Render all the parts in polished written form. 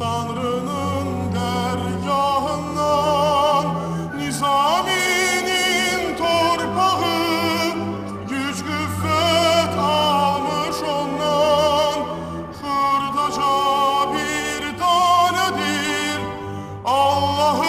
Tanrı'nın dergahından, Nizami'nin torpağı, güç güffet almış ondan. Hırdaca bir tanedir Allah'ın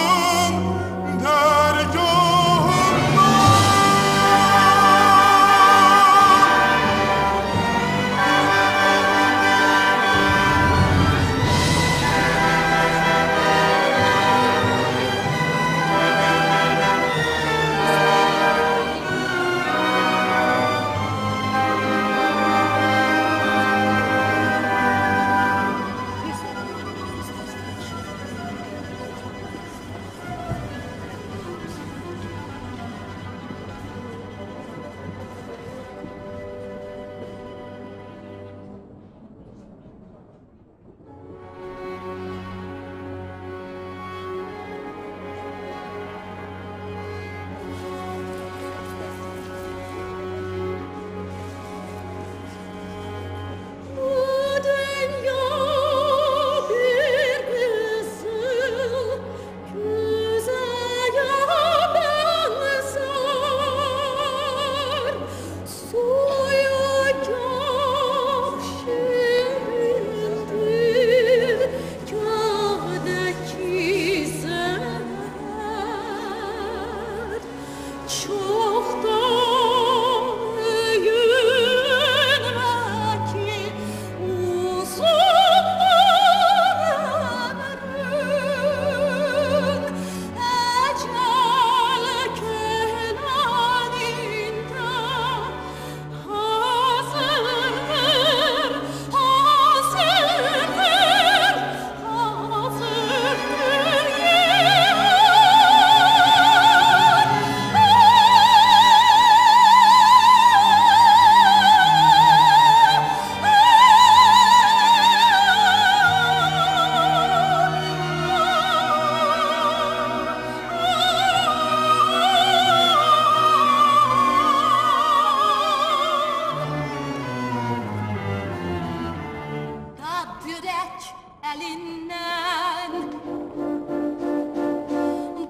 elinden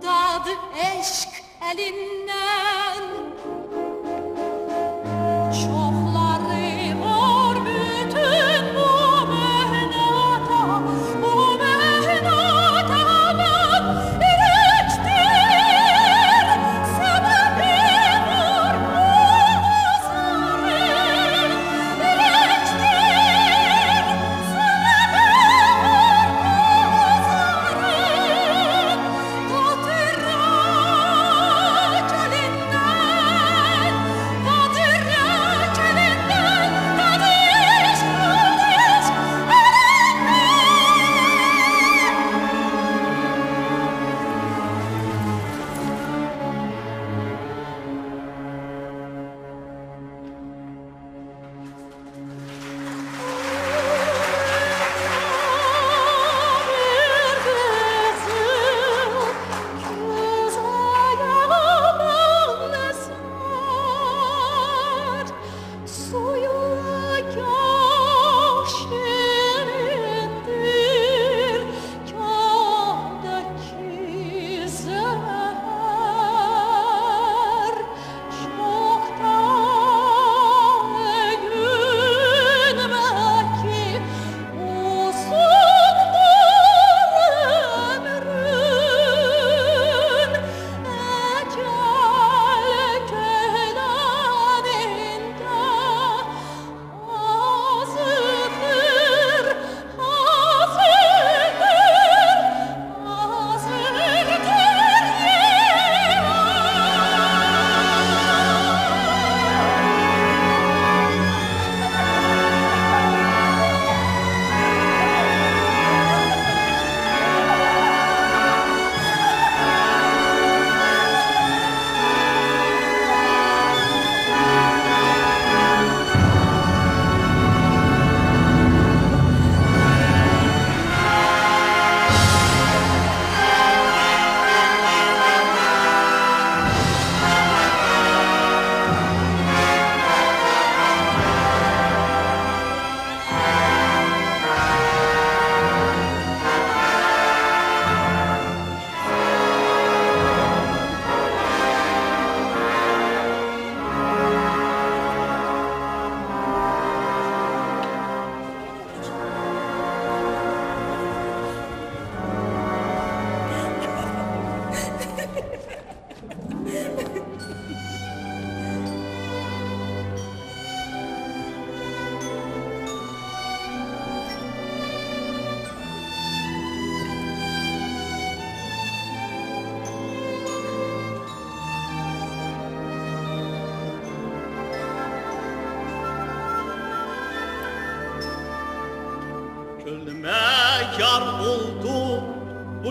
dadı eşk elinden çokları var bütün bu mehnata ben elektir sebebi var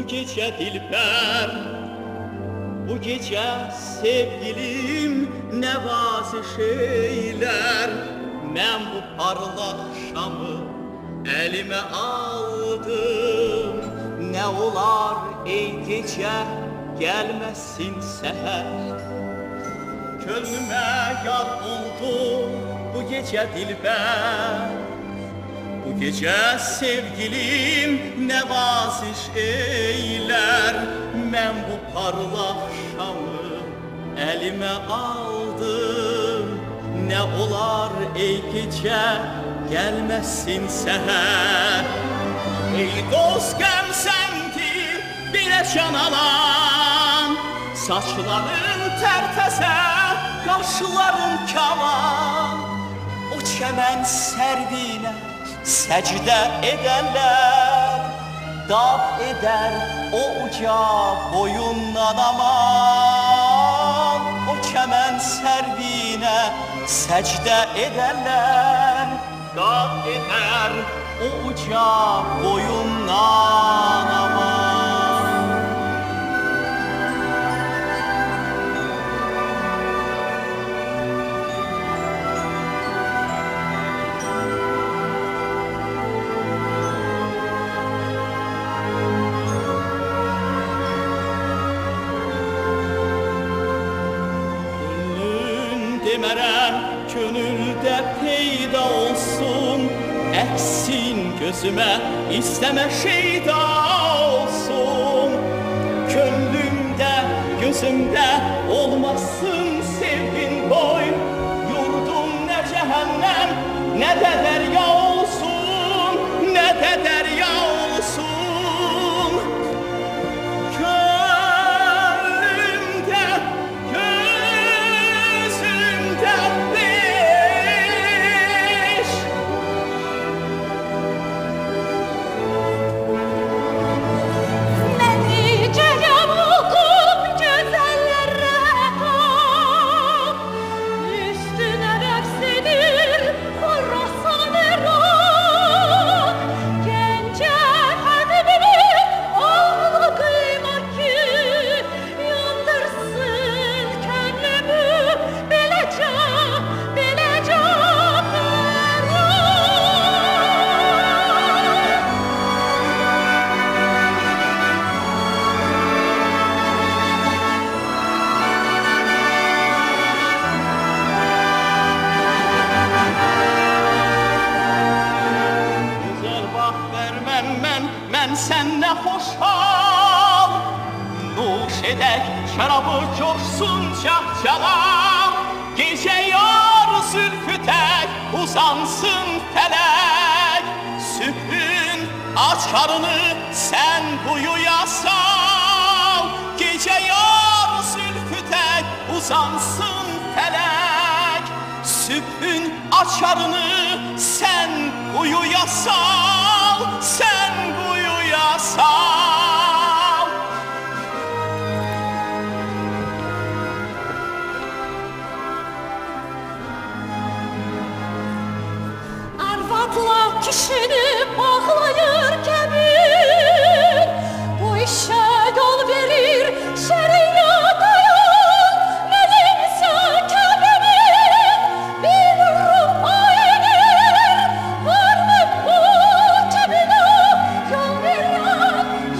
bu gece dilber, bu gece sevgilim ne bazı şeyler. Ben bu parlak şamı elime aldım. Ne olar ey gece gelmesin seher. Gönlüme yar oldu bu gece dilber, bu gece sevgilim ne bazı şeyler. Ben bu parlak şamı elime aldım. Ne olar ey gece gelmesin seher. Ey dost gömsen ki bile can alan, saçların terteze kaşların kavan. O çemen serdiğine secde ederler, dağ eder o uca boyundan aman. O çemen serdiğine secde ederler, dağ eder o uca boyundan aman. Gönlün demerem gönülde peyda olsun, eksin gözüme isteme şeyda olsun. Gönlümde gözümde olmasın sevgin boy, yurdum ne cehennem ne de derya olsun, ne de derya olsun. Gönlümde gözümde şarabı coşsun cahcalar, gece yar zülfü tek uzansın felek. Sübhün aç karını sen kuyuya sal, gece yar zülfü tek uzansın felek. Sübhün aç karını sen kuyuya sal, sen kuyuya sal. Atla kişini bağlayır kebir, bu işe yol verir şeriat ayol. Nedense kebirin bir ruh ayınır, var mı bu kebine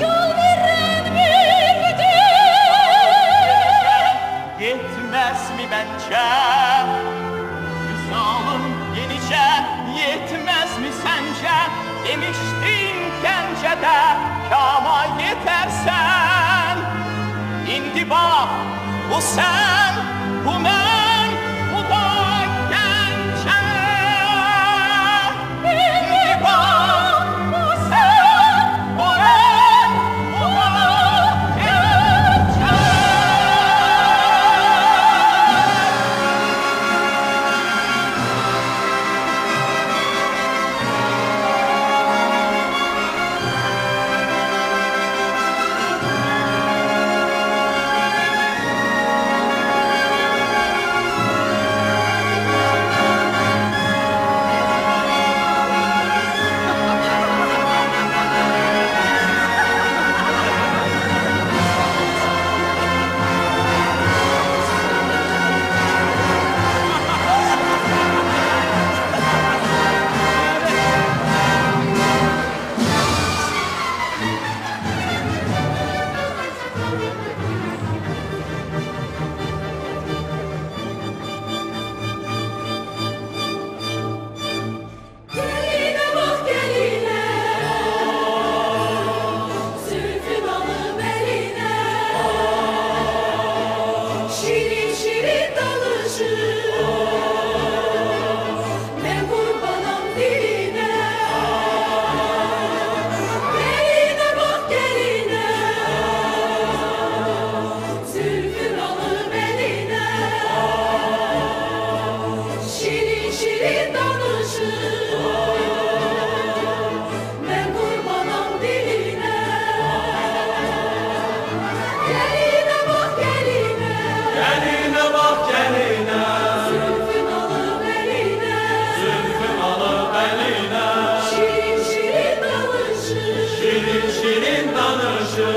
yol veren bir gidir. Yetmez mi bence güzelim yenice? Yetmez mi sence? Demiştin gencede kâma yetersen. İndi bak bu sen, bu ben, bu da gence. İndi bak bu sen, bu ben, bu da gence. Sevgi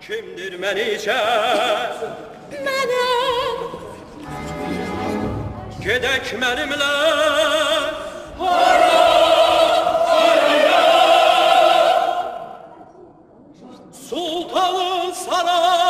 Kimdir menice? Benim. Gedek benimle. Hara, hara. Sultanın sarayına.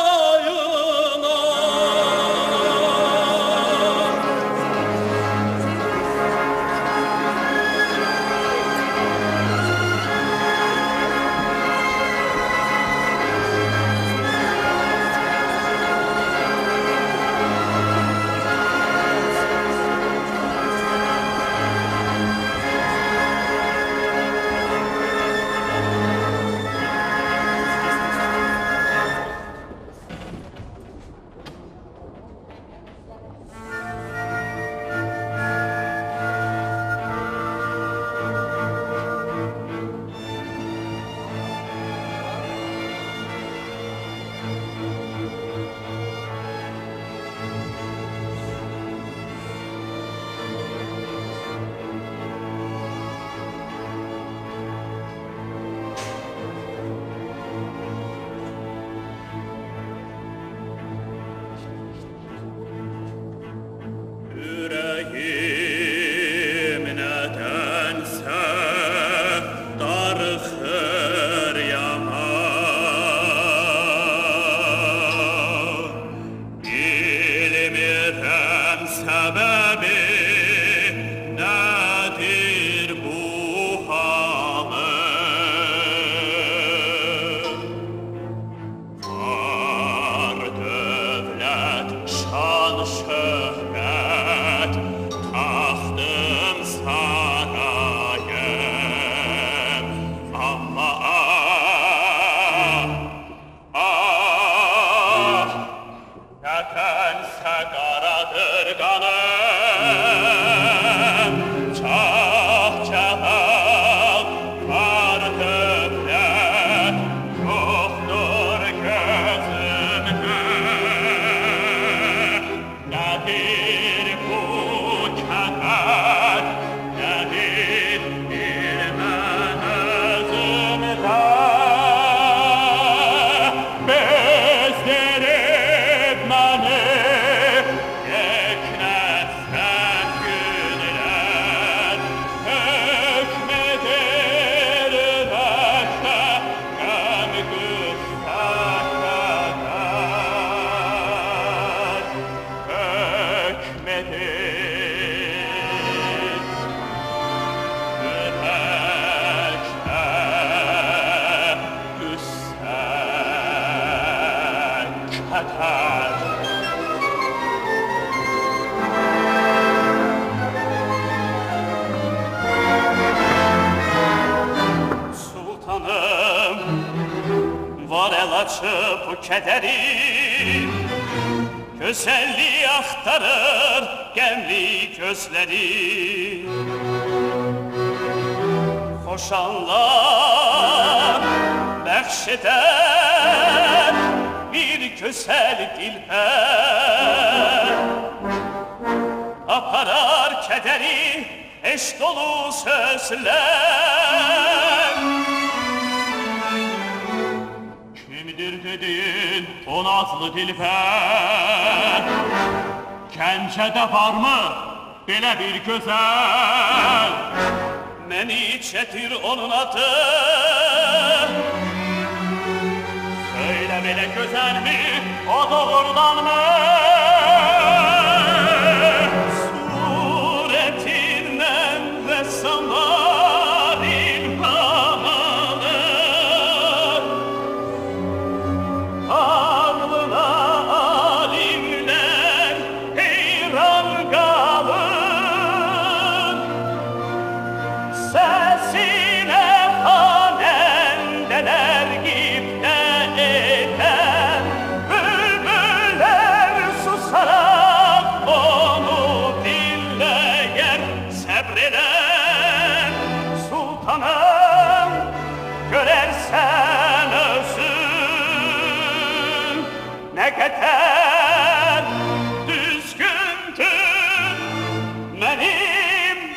Bu kederi güzelliği aktarır gemli gözleri. Koşanlar bekşeder bir güzel dilber. Aparar kederi eş dolu sözler. Dedin o nazlı dilber, Gəncədə var mı belə bir gözəl? Məniçədir onun adı, söylə belə gözəlmi, o doğrudanmı? Surətindən və saman düzgündür benim.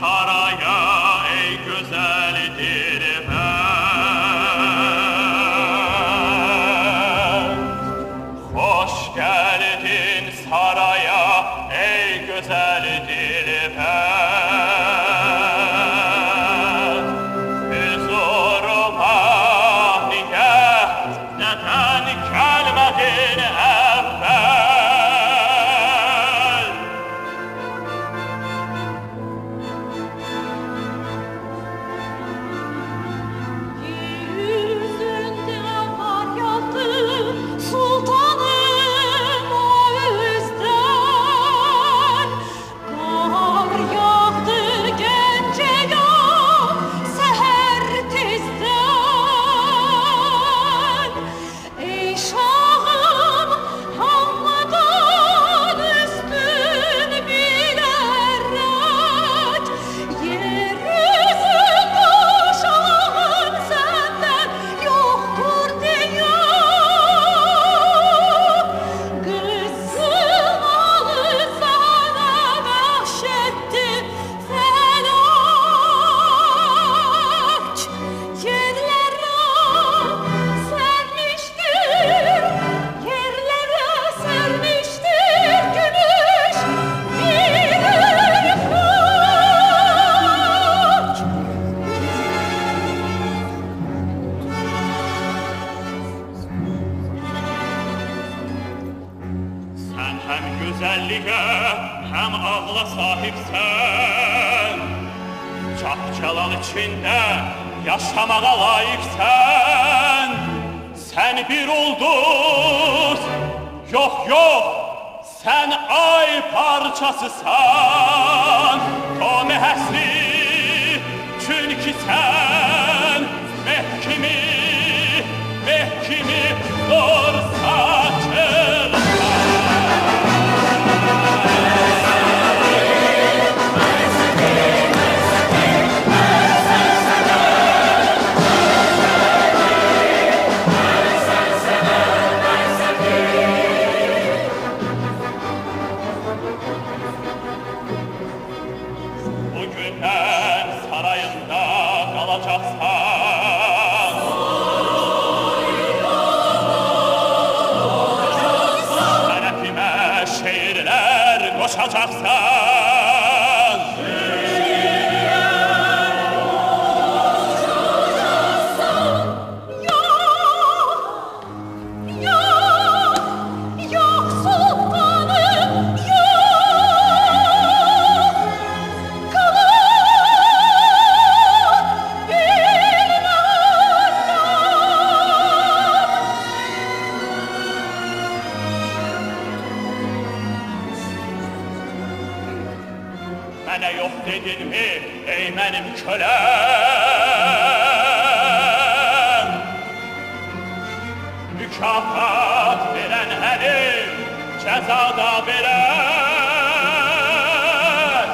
saraya ey güzel Dirhem. Hoş geldin saraya ey güzel Dirhem. Huzuruma niye neden gelmedin evvel? Hem güzelliğe hem ağla sahipsen, çapçalan içinde yaşamaya layıksen. Sen bir ulduz, yok yok, sen ay parçasısan. O mehesli, çünkü sen mehkimi dursan. Bugünden sarayında kalacaksan, şerefime şiirler koşacaksan, mənə yox dedin mi ey mənim köləm? Mükafat verən əlim cəzada verər.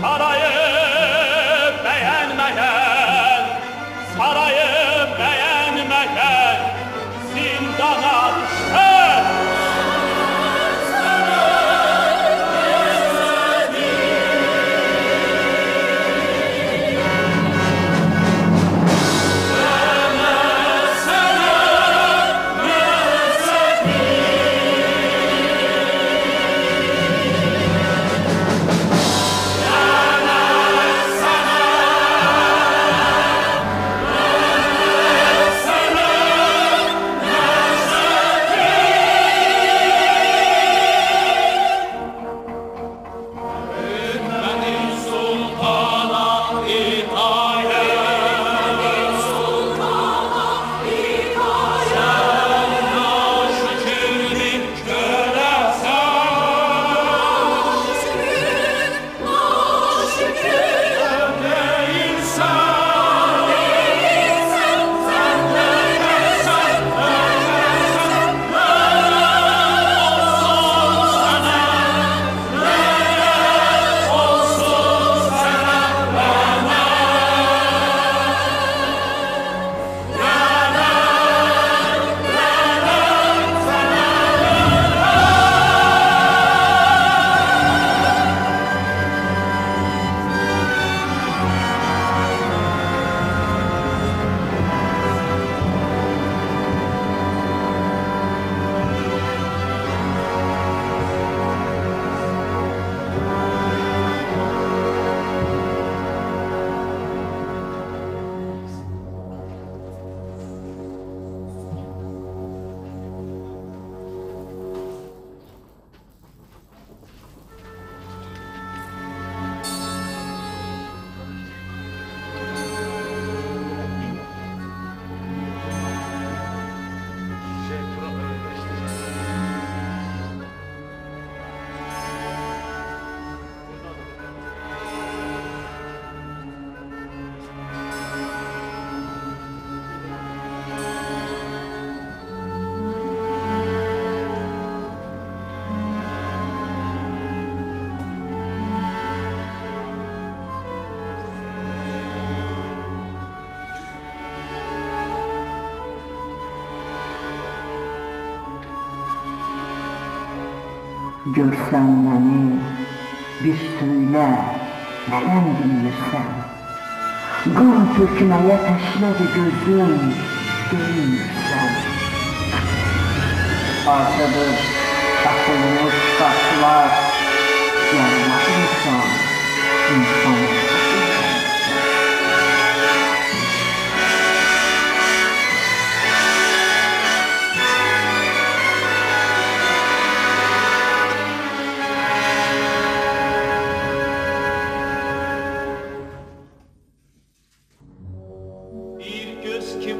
Sarayı bəyənməyən zindana düşər. Görsen beni bir söyle, neden gülürsen? Gül dökmeye taşladı gözüm, görmürsen. Artıdır takılmış taşlar, yanmaz insan, insan.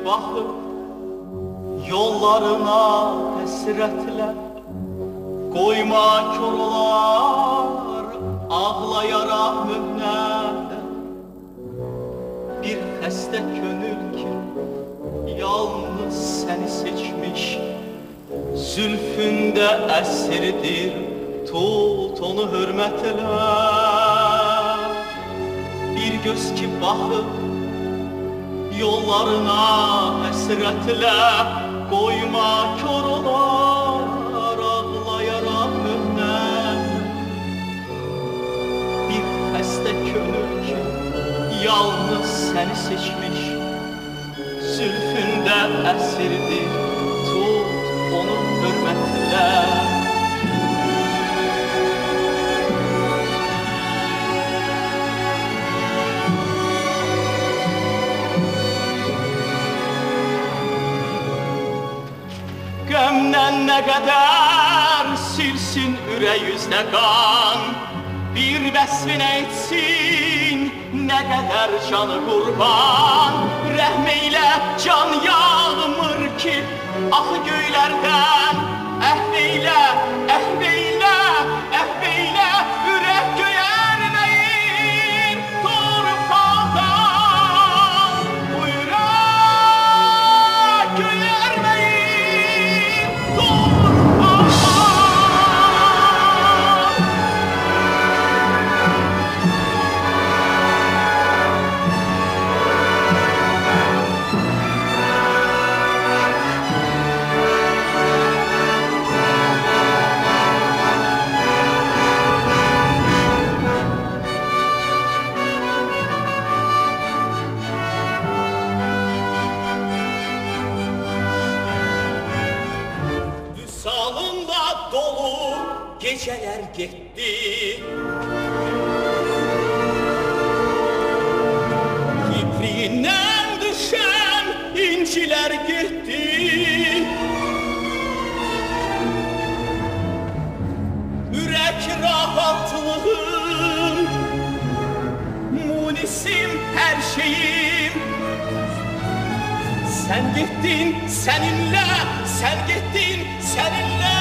Bakıp yollarına hesretle, koyma kör olar ağlayarak mühnet. Bir hasta gönül ki yalnız seni seçmiş, zülfünde esirdir, tut onu hürmetle. Bir göz ki bakıp yollarına hesretle, koyma kör olar ağlayarak mühnet. Bir hasta gönül ki yalnız seni seçmiş, zülfünde esirdir, tut onu hürmetle. Ne kadar silsin yüzde kan, bir vesvine etsin ne kadar canı kurban. Rehmeyle can yağmır ki ah göylerden, ehveyle, ehveyle, ehveyle yürek göğermeyin torpağdan. Bu yürek göğermeyin geceler gitti. İpriğinden düşen inciler gitti. Ürek rahatlığım, munisim her şeyim. Sen gittin seninle, sen gittin seninle.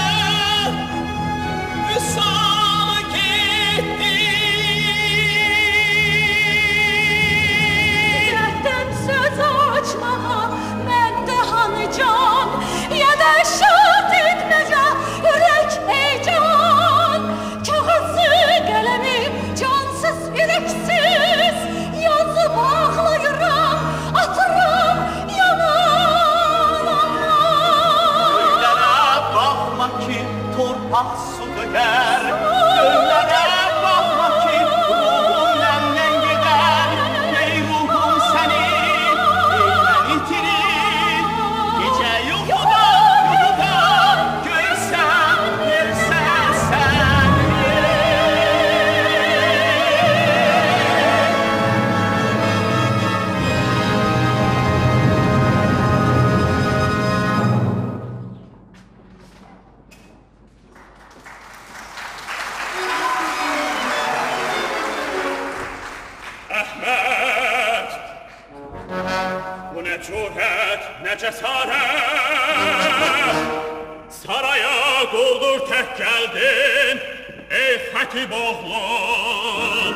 Sana gitti. Yürekten söz açma, ben de hanıcan ya da şart etmece yürek heyecan. Kağıtsı kalemi cansız yüreksiz yazıp ağlayıram, atırım yanına. Öylere bakma ki torpaq su döker, göllere bakma ki ruhum benden gider. Ey ruhum senin, eğlen itirir, gece yuhuda, yuhuda, görsen, görsen sen. Geldin ey hatib oğlum,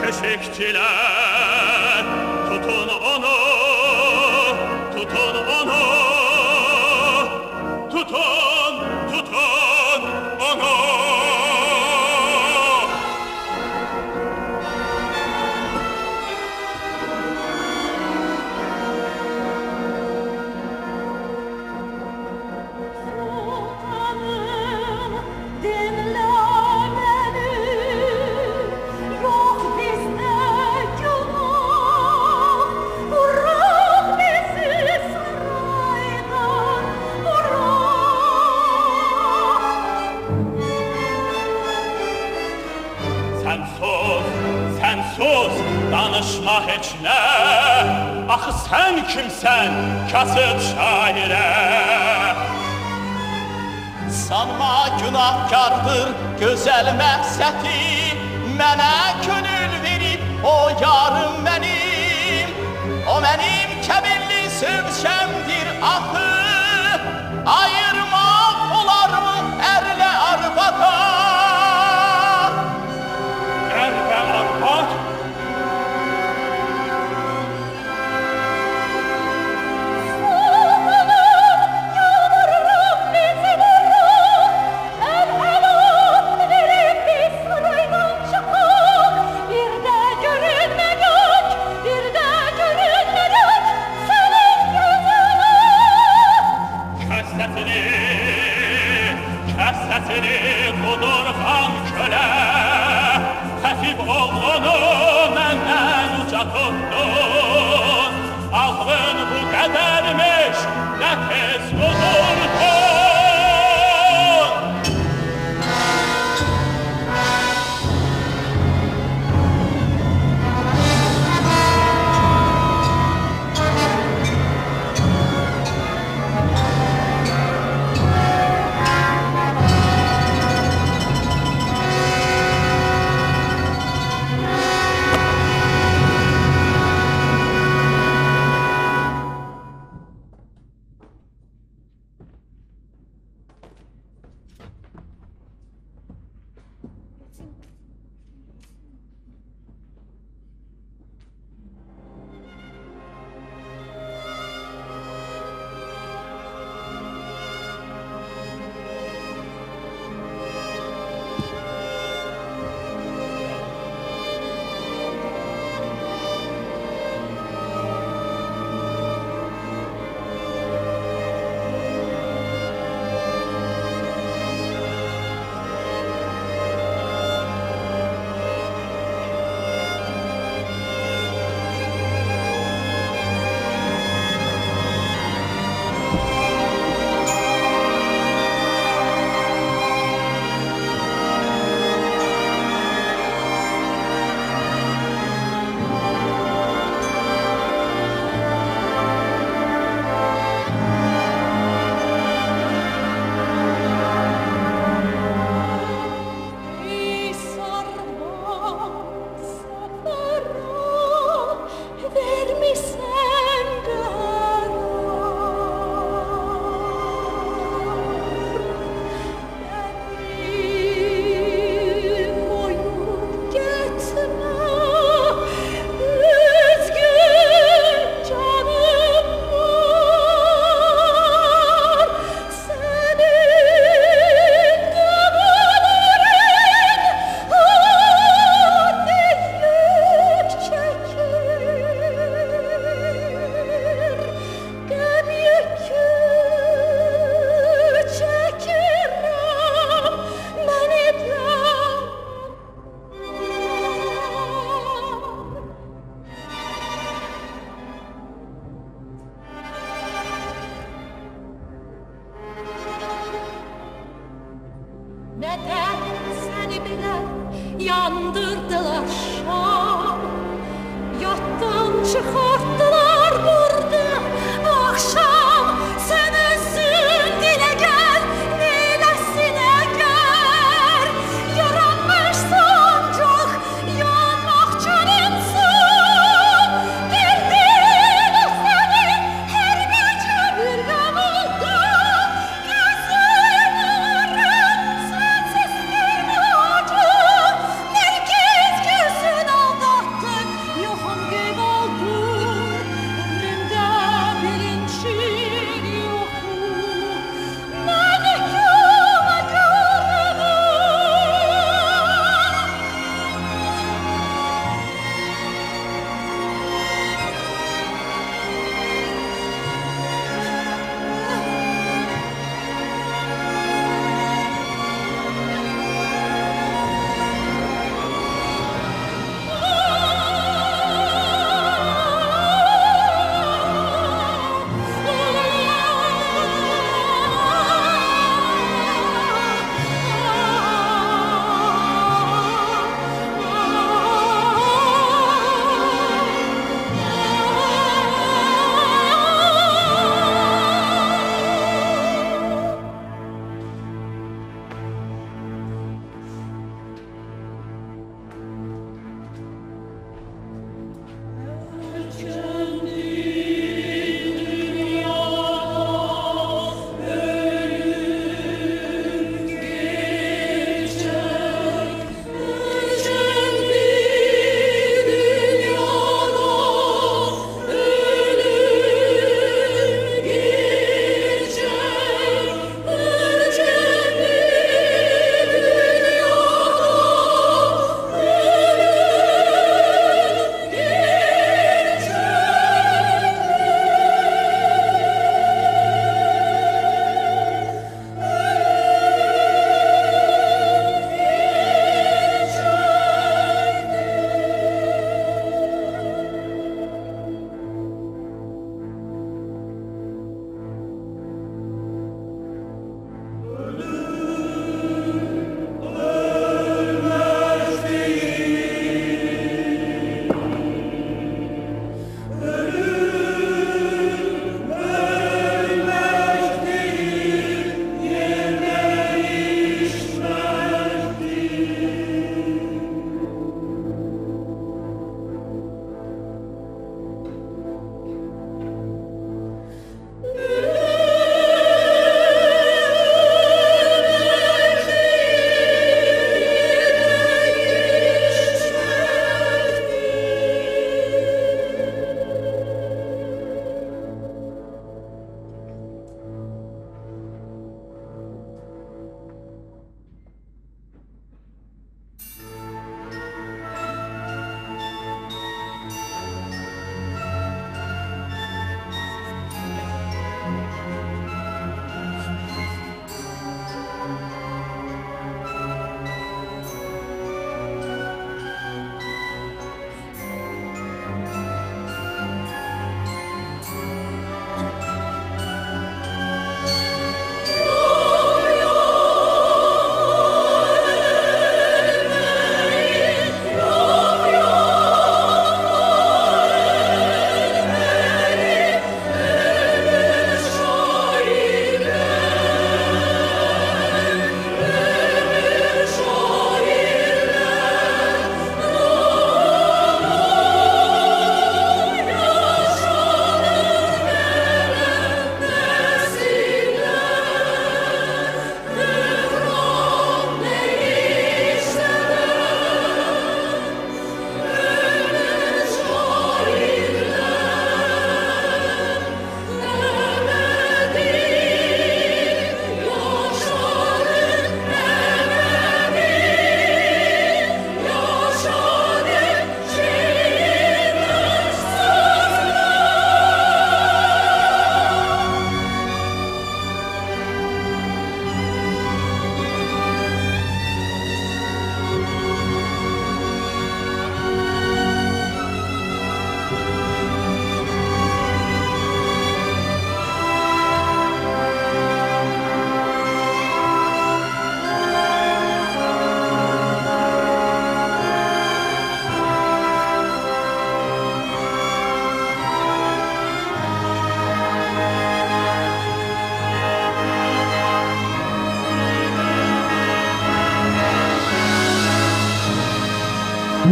keşikçiler tutun onu, tutun onu, tutun, tutun onu. Sultanım, dinle. sus, sen sus, danışma hiç ne. Axı sən kimsən, kasıb şairə? Sanma günahkardır gözəl məqsəti, mənə könül verib o yarım mənim. O mənim kəbirli sövçəmdir axı, ayırmaq olar mı ərlə arvada?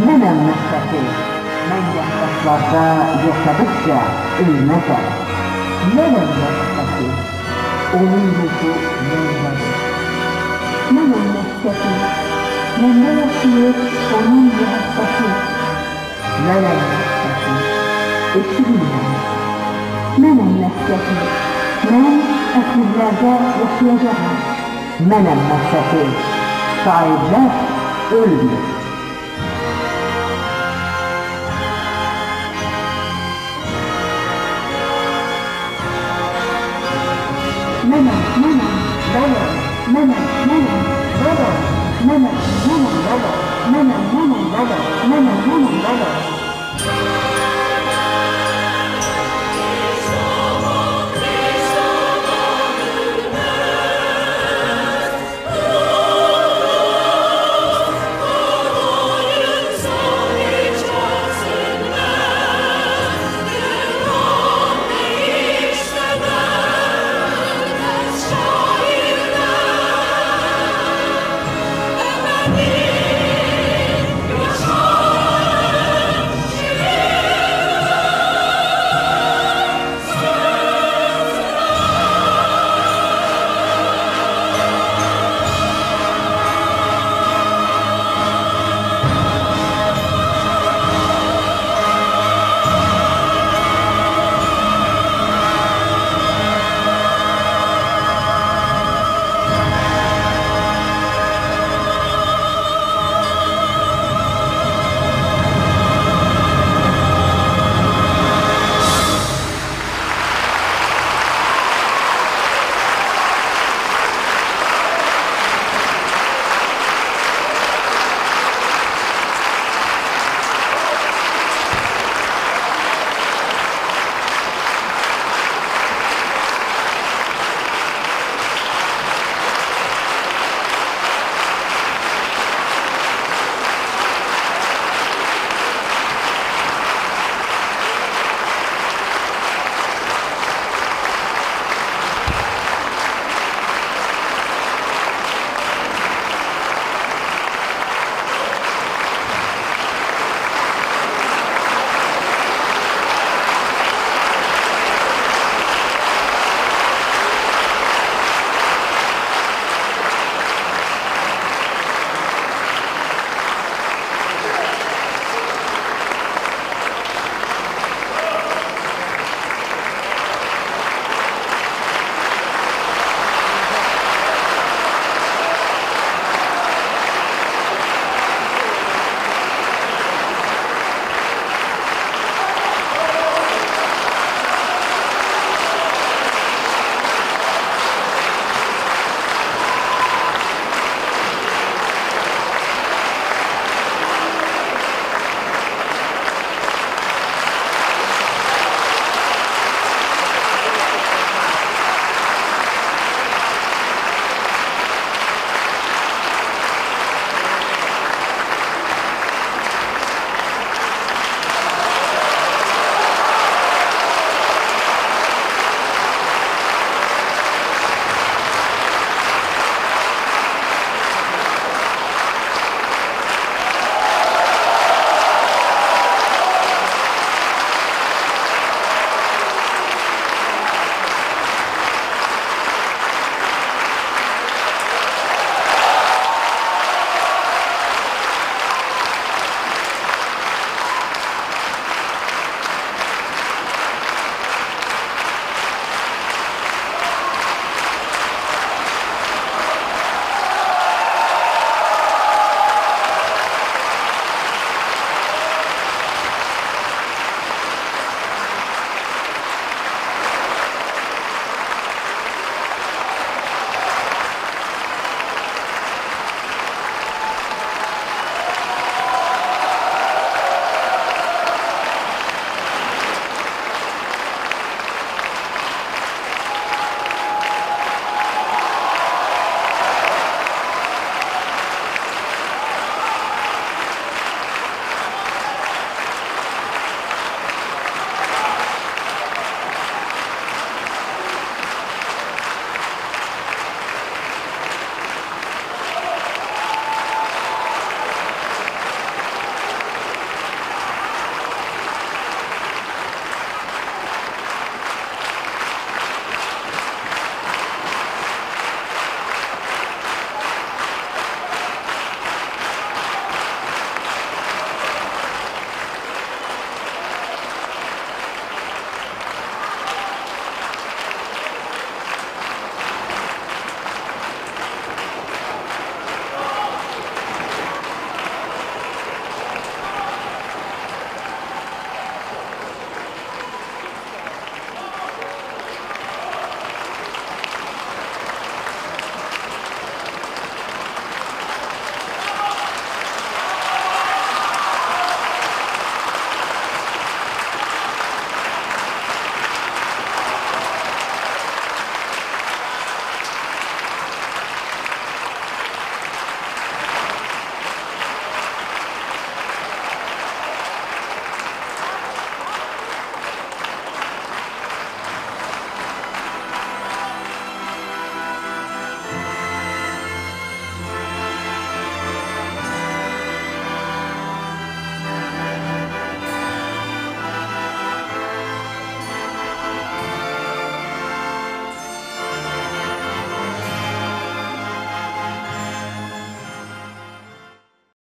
من المستحيل من يتخطى يتبشى المثل. من المستحيل أريدك من المستحيل من لا يصير أريد يستحيل. من المستحيل اتبعنا. من المستحيل من أخذها وحياجها. من المستحيل تعبت قلبي.